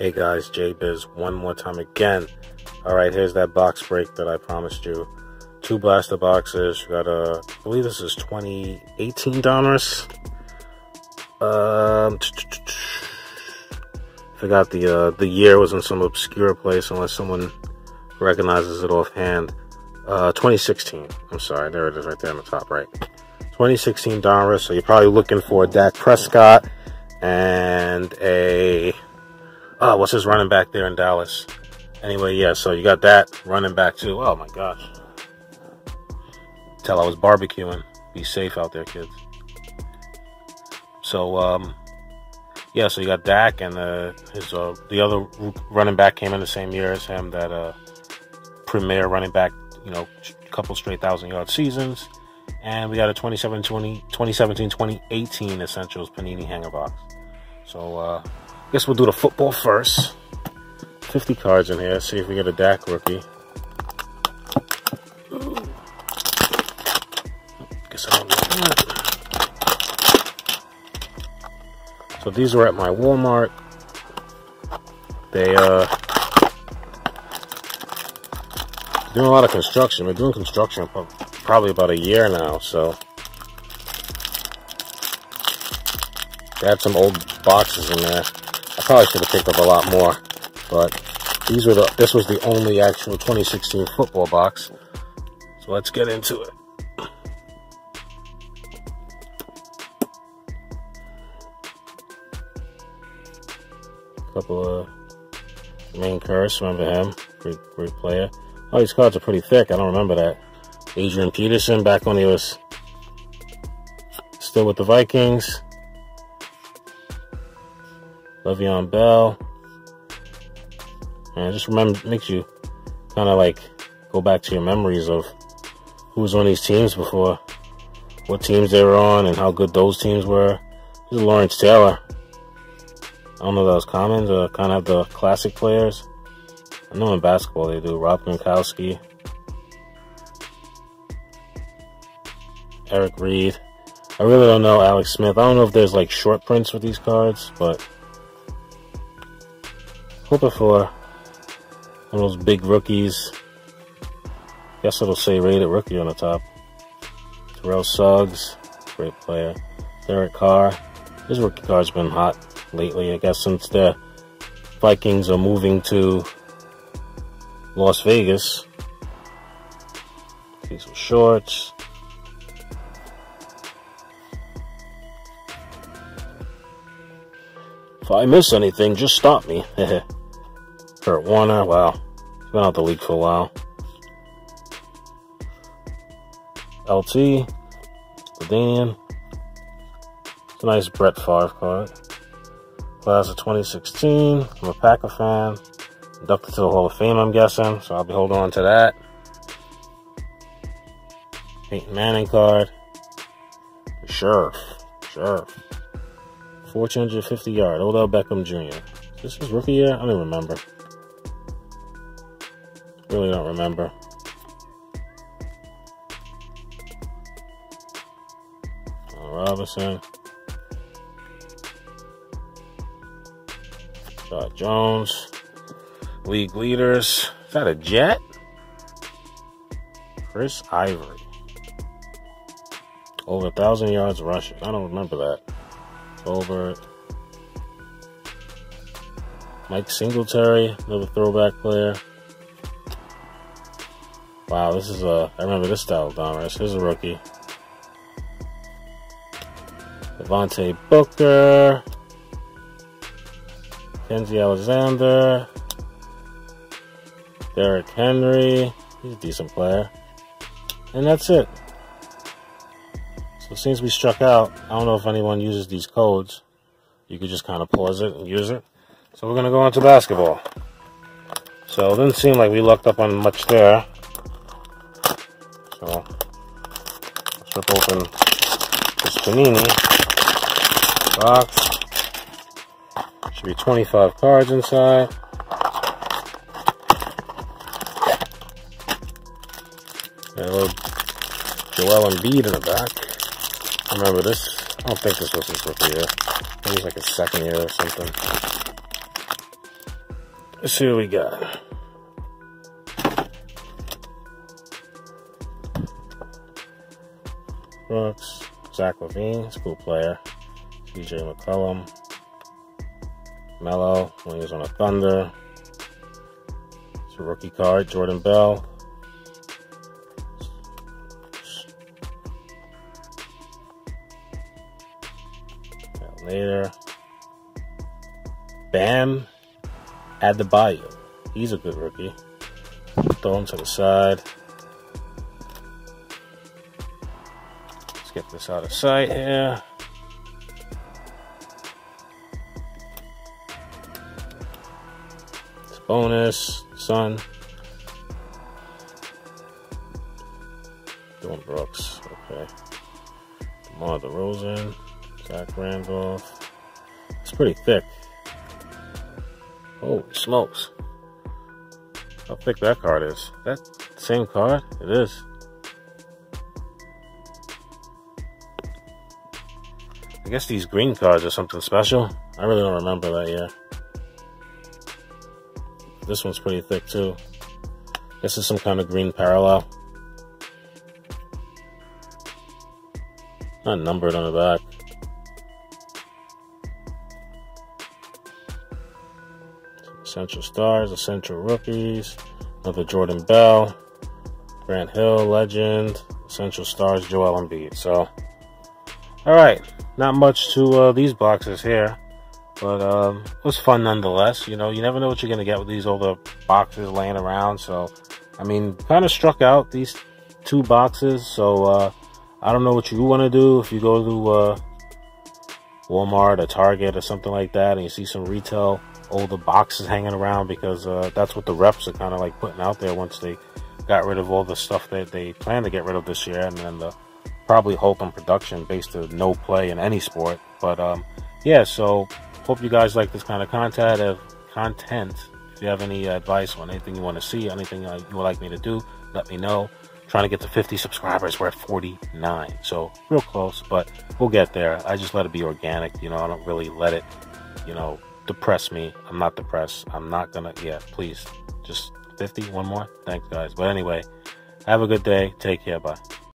Hey guys, J-Biz one more time again. Alright, here's that box break that I promised you. Two blaster boxes. You got a, I believe this is 2018 Donruss. Forgot the year was in some obscure place unless someone recognizes it offhand. 2016. I'm sorry, there it is right there on the top right. 2016 Donruss. So you're probably looking for Dak Prescott and a what's his running back there in Dallas? Anyway, yeah, so you got that running back too. Oh my gosh. Tell I was barbecuing. Be safe out there, kids. So yeah, so you got Dak and the other running back came in the same year as him, that premier running back, you know, couple straight 1,000-yard seasons. And we got a 2017-2018 Essentials Panini Hanger Box. So I guess we'll do the football first. 50 cards in here. See if we get a Dak rookie. Guess I don't know that. So these were at my Walmart. They doing a lot of construction. We're doing construction for probably about a year now, so they had some old boxes in there. I probably should have picked up a lot more, but these were the, this was the only actual 2016 football box. So let's get into it. Couple of main curse, remember him, great player. Oh, these cards are pretty thick, I don't remember that. Adrian Peterson, back when he was still with the Vikings. Le'Veon Bell. And just remember, makes you kind of like go back to your memories of who was on these teams before, what teams they were on, and how good those teams were. This is Lawrence Taylor. I don't know if that was common, kind of the classic players. I know in basketball they do. Rob Gronkowski. Eric Reed. I really don't know Alex Smith. I don't know if there's like short prints with these cards, but hoping for one of those big rookies. Guess it'll say rated rookie on the top. Terrell Suggs, great player. Derek Carr. His rookie card's been hot lately. I guess since the Vikings are moving to Las Vegas. Cecil Shorts. If I miss anything, just stop me. Kurt Warner, wow. He's been out the league for a while. LT, Ladainian. It's a nice Brett Favre card. Class of 2016. I'm a Packer fan. Inducted to the Hall of Fame, I'm guessing, so I'll be holding on to that. Peyton Manning card. Sure. 450-yard, Odell Beckham Jr. This is rookie year? I don't remember. Really don't remember. John Robinson. Josh Jones. League leaders. Is that a Jet? Chris Ivory. Over 1,000 yards rushing. I don't remember that. Over Mike Singletary, another throwback player. Wow, this is a, I remember this style of Donruss. Here's a rookie. Devontae Booker. Kenzie Alexander. Derek Henry. He's a decent player. And that's it. So since we struck out, I don't know if anyone uses these codes. You could just kind of pause it and use it. So we're going to go on to basketball. So it doesn't seem like we lucked up on much there. So let's rip open this Panini box. Should be 25 cards inside. Got a little Joel Embiid in the back. Remember this? I don't think this was his rookie year. It was like his second year or something. Let's see what we got. Brooks, Zach LaVine, school player, DJ McCollum, Mello when he was on the Thunder. It's a rookie card, Jordan Bell. Later, Bam Adebayo. He's a good rookie. Throw him to the side. Let's get this out of sight here. It's bonus, son. Doing Brooks, okay. DeMar DeRozan. Zach Randolph. It's pretty thick. Holy smokes. How thick that card is. That same card? It is. I guess these green cards are something special. I really don't remember that year. This one's pretty thick too. This is some kind of green parallel. Not numbered on the back. Essential stars, essential rookies, another Jordan Bell, Grant Hill, legend, essential stars, Joel Embiid. So, all right, not much to these boxes here, but it was fun nonetheless. You know, you never know what you're going to get with these older boxes laying around. So, I mean, kind of struck out these two boxes. So, I don't know what you want to do if you go to Walmart or Target or something like that and you see some retail older boxes hanging around, because that's what the reps are kind of like putting out there once they got rid of all the stuff that they plan to get rid of this year, and then the probably hope and production based to no play in any sport. But yeah, so hope you guys like this kind of content. If you have any advice on anything you want to see, anything you would like me to do, let me know. I'm trying to get to 50 subscribers. We're at 49, so real close, but we'll get there. I just let it be organic, you know. I don't really let it, you know, depress me. I'm not depressed. I'm not gonna, yeah, please, just 50, one more. Thanks guys. But anyway, have a good day. Take care. Bye.